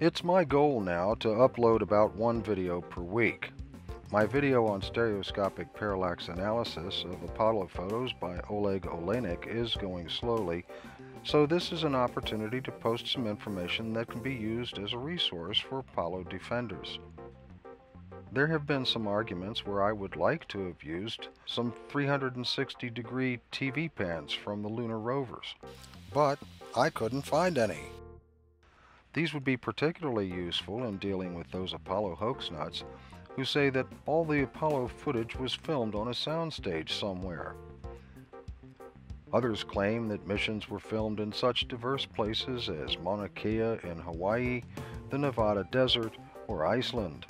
It's my goal now to upload about one video per week. My video on stereoscopic parallax analysis of Apollo photos by Oleg Olenik is going slowly, so this is an opportunity to post some information that can be used as a resource for Apollo defenders. There have been some arguments where I would like to have used some 360-degree TV pans from the lunar rovers, but I couldn't find any. These would be particularly useful in dealing with those Apollo hoaxnuts who say that all the Apollo footage was filmed on a soundstage somewhere. Others claim that missions were filmed in such diverse places as Mauna Kea in Hawaii, the Nevada desert, or Iceland.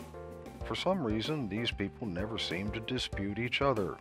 For some reason, these people never seem to dispute each other.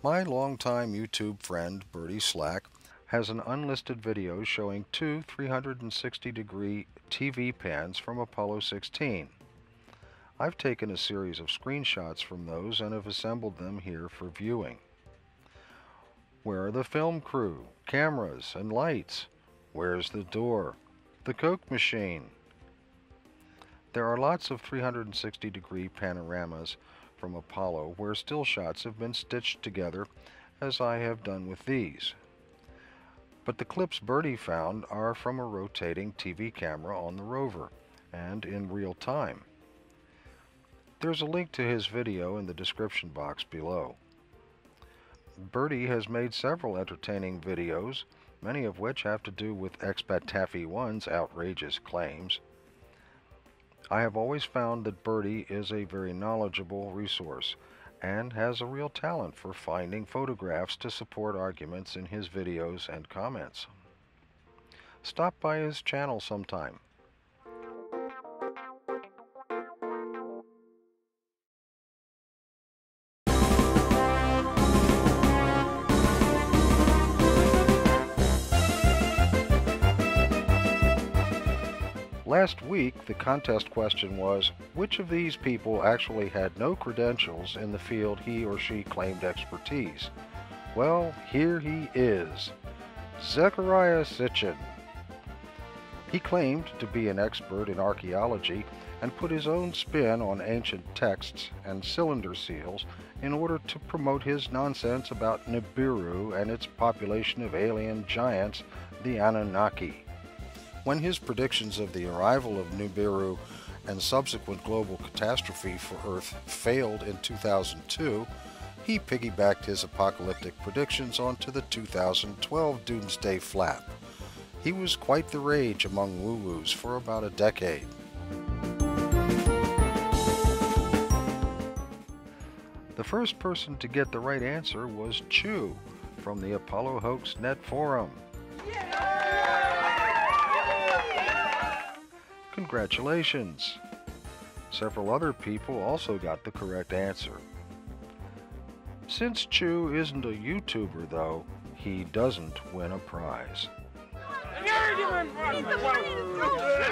My longtime YouTube friend, Bertie Slack, has an unlisted video showing two 360-degree TV pans from Apollo 16. I've taken a series of screenshots from those and have assembled them here for viewing. Where are the film crew, cameras, and lights? Where's the door? The Coke machine? There are lots of 360-degree panoramas from Apollo where still shots have been stitched together, as I have done with these. But the clips Bertie found are from a rotating TV camera on the rover and in real time. There's a link to his video in the description box below. Bertie has made several entertaining videos, many of which have to do with expat Taffy 1's outrageous claims. I have always found that Bertie is a very knowledgeable resource and has a real talent for finding photographs to support arguments in his videos and comments. Stop by his channel sometime. Last week, the contest question was, which of these people actually had no credentials in the field he or she claimed expertise? Well, here he is, Zecharia Sitchin. He claimed to be an expert in archaeology and put his own spin on ancient texts and cylinder seals in order to promote his nonsense about Nibiru and its population of alien giants, the Anunnaki. When his predictions of the arrival of Nibiru and subsequent global catastrophe for Earth failed in 2002, he piggybacked his apocalyptic predictions onto the 2012 doomsday flap. He was quite the rage among woo-woos for about a decade. The first person to get the right answer was Chu from the Apollo Hoax Net Forum. Congratulations! Several other people also got the correct answer. Since Chu isn't a YouTuber, though, he doesn't win a prize.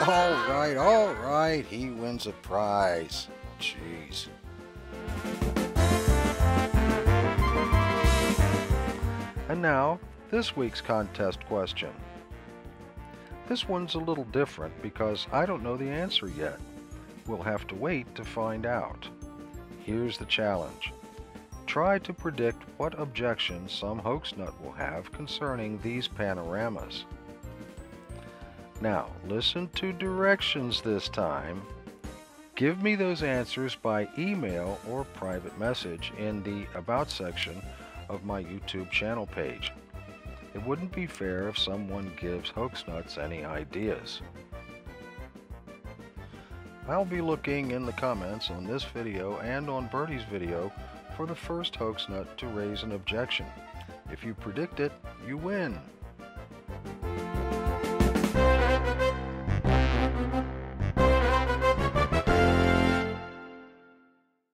All right, he wins a prize. Jeez. And now, this week's contest question. This one's a little different because I don't know the answer yet. We'll have to wait to find out. Here's the challenge. try to predict what objections some hoaxnut will have concerning these panoramas. Now, listen to directions this time. Give me those answers by email or private message in the About section of my YouTube channel page. It wouldn't be fair if someone gives hoaxnuts any ideas. I'll be looking in the comments on this video and on Bertie's video for the first hoaxnut to raise an objection. If you predict it, you win!